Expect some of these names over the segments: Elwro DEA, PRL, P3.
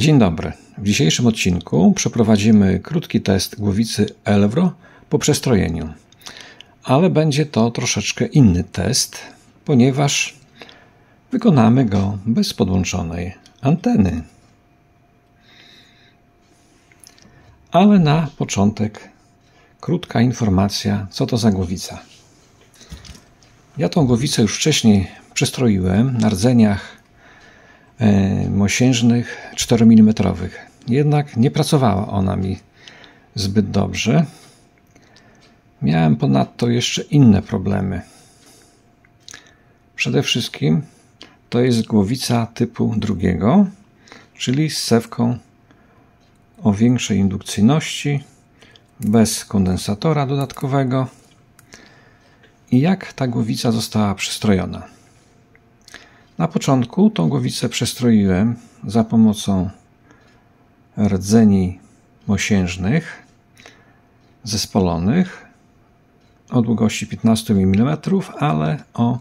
Dzień dobry. W dzisiejszym odcinku przeprowadzimy krótki test głowicy Elwro po przestrojeniu. Ale będzie to troszeczkę inny test, ponieważ wykonamy go bez podłączonej anteny. Ale na początek krótka informacja, co to za głowica. Ja tą głowicę już wcześniej przestroiłem na rdzeniach mosiężnych 4 mm. Jednak nie pracowała ona mi zbyt dobrze. Miałem ponadto jeszcze inne problemy. Przede wszystkim to jest głowica typu drugiego, czyli z cewką o większej indukcyjności, bez kondensatora dodatkowego. I jak ta głowica została przystrojona? Na początku tą głowicę przestroiłem za pomocą rdzeni mosiężnych zespolonych o długości 15 mm, ale o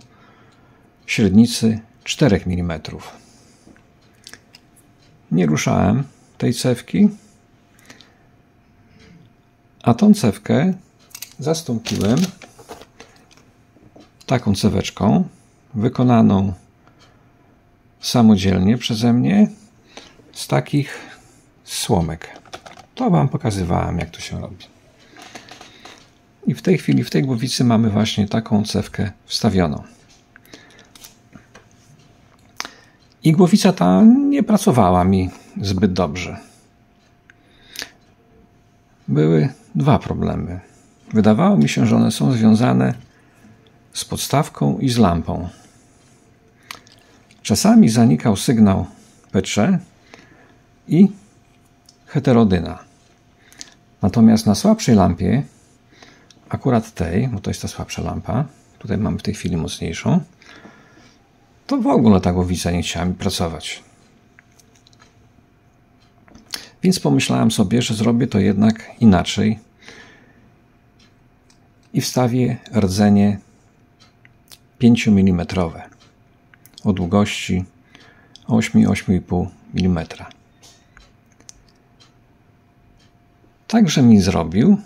średnicy 4 mm. Nie ruszałem tej cewki, a tą cewkę zastąpiłem taką ceweczką wykonaną samodzielnie przeze mnie z takich słomek. To Wam pokazywałem, jak to się robi. I w tej chwili w tej głowicy mamy właśnie taką cewkę wstawioną. I głowica ta nie pracowała mi zbyt dobrze. Były dwa problemy. Wydawało mi się, że one są związane z podstawką i z lampą. Czasami zanikał sygnał P3 i heterodyna. Natomiast na słabszej lampie, akurat tej, bo to jest ta słabsza lampa, tutaj mam w tej chwili mocniejszą, to w ogóle ta głowica nie chciała mi pracować. Więc pomyślałem sobie, że zrobię to jednak inaczej i wstawię rdzenie 5 mm. O długości 8-8,5 mm. Także mi zrobił.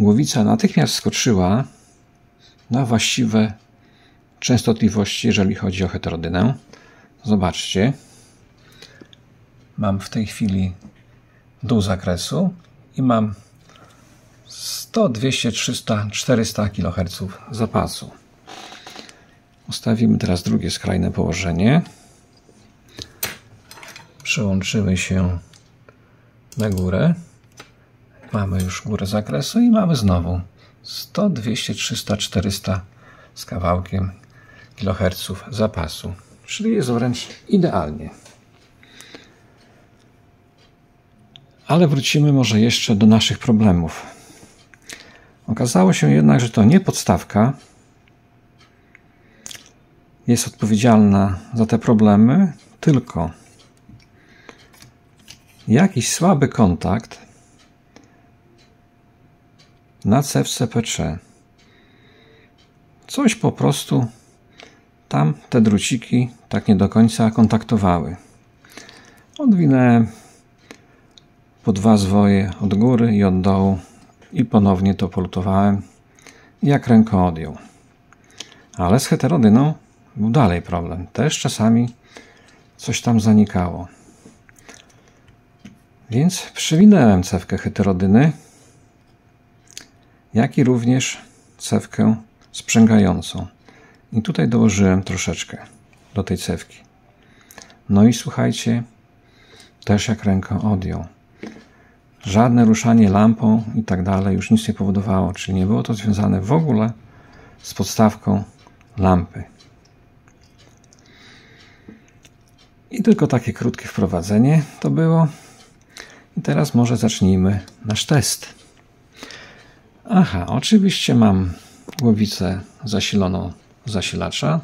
Głowica natychmiast skoczyła na właściwe częstotliwości, jeżeli chodzi o heterodynę. Zobaczcie. Mam w tej chwili dół zakresu i mam 100, 200, 300, 400 kHz zapasu. Ustawimy teraz drugie skrajne położenie. Przełączymy się na górę. Mamy już górę zakresu i mamy znowu 100, 200, 300, 400 z kawałkiem kiloherców zapasu. Czyli jest wręcz idealnie. Ale wrócimy może jeszcze do naszych problemów. Okazało się jednak, że to nie podstawka jest odpowiedzialna za te problemy, tylko jakiś słaby kontakt na cewce P3. Coś po prostu tam te druciki tak nie do końca kontaktowały. Odwinęłem po dwa zwoje od góry i od dołu i ponownie to polutowałem, jak ręką odjął. Ale z heterodyną był dalej problem. Też czasami coś tam zanikało. Więc przywinęłem cewkę heterodyny, jak i również cewkę sprzęgającą. I tutaj dołożyłem troszeczkę do tej cewki. No i słuchajcie, też jak ręką odjął. Żadne ruszanie lampą i tak dalej już nic nie powodowało. Czyli nie było to związane w ogóle z podstawką lampy. I tylko takie krótkie wprowadzenie to było. I teraz może zacznijmy nasz test. Aha, oczywiście mam głowicę zasiloną zasilacza.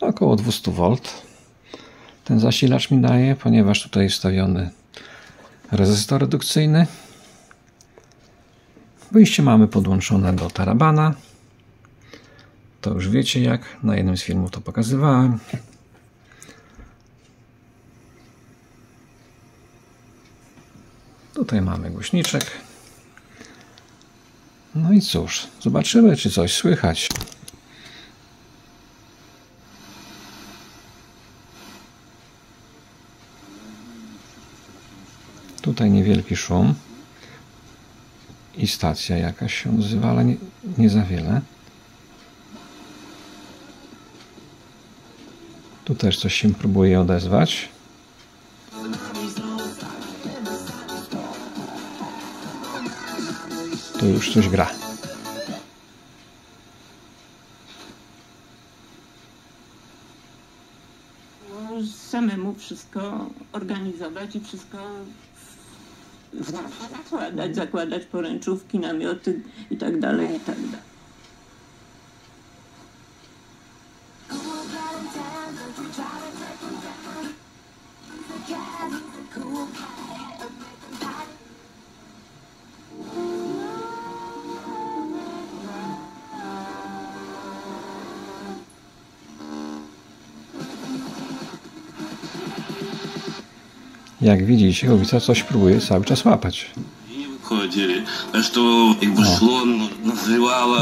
Około 200 V. Ten zasilacz mi daje, ponieważ tutaj jest wstawiony rezystor redukcyjny. Wyjście mamy podłączone do tarabana. To już wiecie jak. Na jednym z filmów to pokazywałem. Tutaj mamy głośniczek. No i cóż, zobaczymy, czy coś słychać. Tutaj niewielki szum i stacja jakaś się odzywa, ale nie za wiele. Tu też coś się próbuje odezwać. Tu już coś gra. Samemu wszystko organizować i wszystko zakładać poręczówki, namioty i tak dalej, i tak dalej. Jak widzicie, ulica coś próbuje cały czas łapać. No.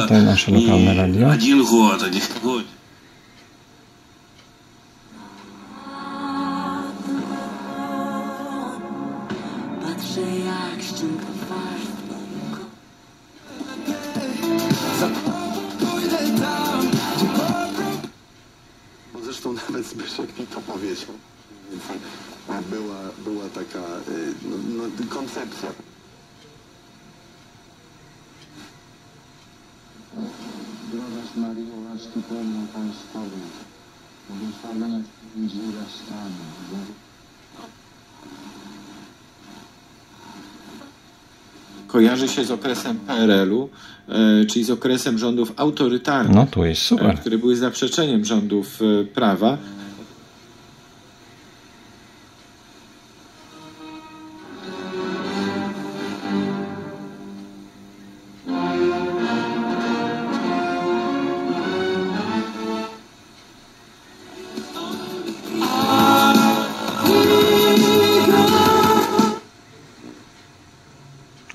Tutaj nasze lokalne radio. Zresztą nawet Zbyszek mi to powiedział. Była taka koncepcja. Droga z Marii łaski pełną Państwową, błogosławiona między rastami. Kojarzy się z okresem PRL-u, czyli z okresem rządów autorytarnych, no to jest super, które były zaprzeczeniem rządów prawa.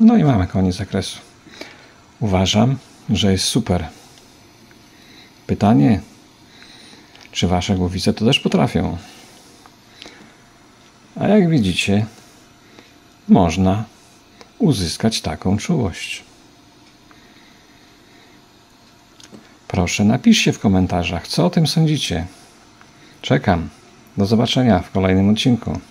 No i mamy koniec zakresu. Uważam, że jest super. Pytanie, czy wasze głowice to też potrafią? A jak widzicie, można uzyskać taką czułość. Proszę, napiszcie w komentarzach, co o tym sądzicie. Czekam. Do zobaczenia w kolejnym odcinku.